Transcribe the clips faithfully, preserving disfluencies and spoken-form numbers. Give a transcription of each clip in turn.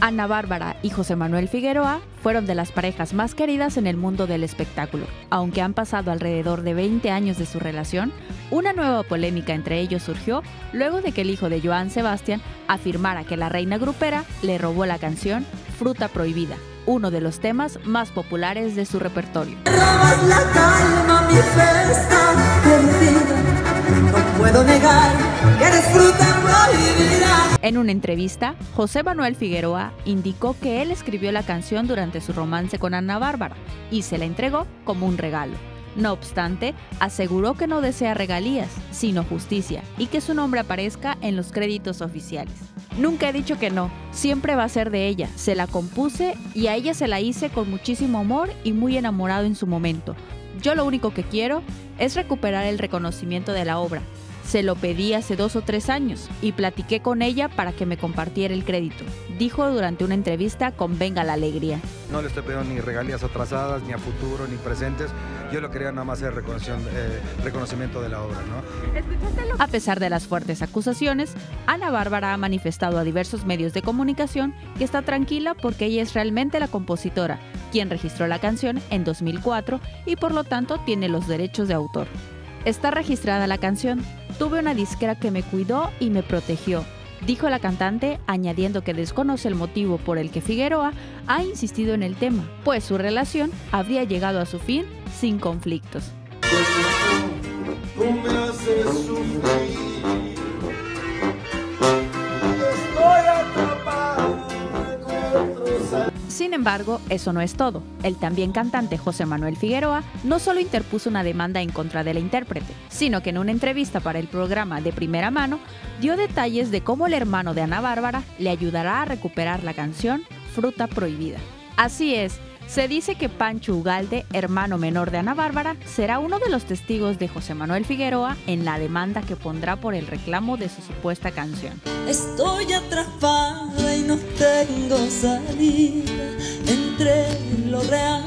Ana Bárbara y José Manuel Figueroa fueron de las parejas más queridas en el mundo del espectáculo. Aunque han pasado alrededor de veinte años de su relación, una nueva polémica entre ellos surgió luego de que el hijo de Joan Sebastián afirmara que la reina grupera le robó la canción Fruta Prohibida, uno de los temas más populares de su repertorio. Robas la calma, mi fiesta perdida. No puedo negar que eres fruta prohibida. En una entrevista, José Manuel Figueroa indicó que él escribió la canción durante su romance con Ana Bárbara y se la entregó como un regalo. No obstante, aseguró que no desea regalías, sino justicia, y que su nombre aparezca en los créditos oficiales. Nunca he dicho que no, siempre va a ser de ella, se la compuse y a ella se la hice con muchísimo amor y muy enamorado en su momento. Yo lo único que quiero es recuperar el reconocimiento de la obra. Se lo pedí hace dos o tres años y platiqué con ella para que me compartiera el crédito, dijo durante una entrevista con Venga la Alegría. No le estoy pidiendo ni regalías atrasadas, ni a futuro, ni presentes. Yo lo quería nada más el eh, reconocimiento de la obra, ¿no? A pesar de las fuertes acusaciones, Ana Bárbara ha manifestado a diversos medios de comunicación que está tranquila porque ella es realmente la compositora, quien registró la canción en dos mil cuatro y por lo tanto tiene los derechos de autor. Está registrada la canción. Tuve una disquera que me cuidó y me protegió, dijo la cantante, añadiendo que desconoce el motivo por el que Figueroa ha insistido en el tema, pues su relación habría llegado a su fin sin conflictos. Tú me haces sufrir. Estoy atrapado con otros. Sin embargo, eso no es todo. El también cantante José Manuel Figueroa no solo interpuso una demanda en contra de la intérprete, sino que en una entrevista para el programa De Primera Mano dio detalles de cómo el hermano de Ana Bárbara le ayudará a recuperar la canción Fruta Prohibida. Así es, se dice que Pancho Ugalde, hermano menor de Ana Bárbara, será uno de los testigos de José Manuel Figueroa en la demanda que pondrá por el reclamo de su supuesta canción. Estoy atrapada y no tengo salida entre lo real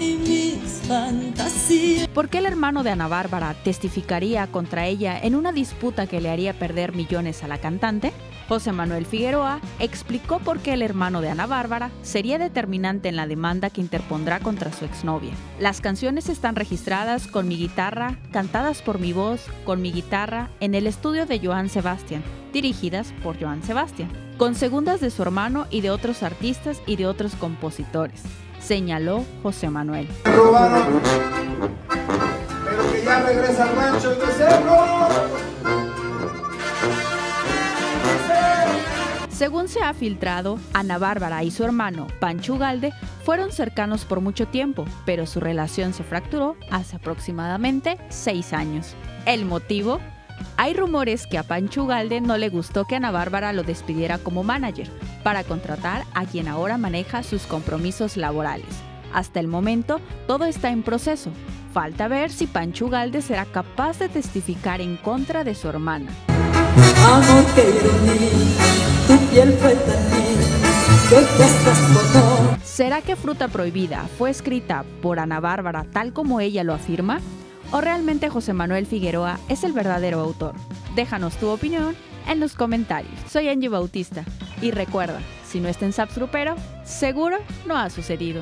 y mis fantasías. ¿Por qué el hermano de Ana Bárbara testificaría contra ella en una disputa que le haría perder millones a la cantante? José Manuel Figueroa explicó por qué el hermano de Ana Bárbara sería determinante en la demanda que interpondrá contra su exnovia. Las canciones están registradas con mi guitarra, cantadas por mi voz, con mi guitarra, en el estudio de Joan Sebastián, dirigidas por Joan Sebastián, con segundas de su hermano y de otros artistas y de otros compositores, señaló José Manuel. Robaron, pero que ya regresa al rancho y que se robó. Según se ha filtrado, Ana Bárbara y su hermano, Pancho Ugalde, fueron cercanos por mucho tiempo, pero su relación se fracturó hace aproximadamente seis años. ¿El motivo? Hay rumores que a Pancho Ugalde no le gustó que Ana Bárbara lo despidiera como manager para contratar a quien ahora maneja sus compromisos laborales. Hasta el momento, todo está en proceso. Falta ver si Pancho Ugalde será capaz de testificar en contra de su hermana. Amo que tu piel fue tan linda. ¿Será que Fruta Prohibida fue escrita por Ana Bárbara tal como ella lo afirma? ¿O realmente José Manuel Figueroa es el verdadero autor? Déjanos tu opinión en los comentarios. Soy Angie Bautista y recuerda, si no está en SAPS Grupero, seguro no ha sucedido.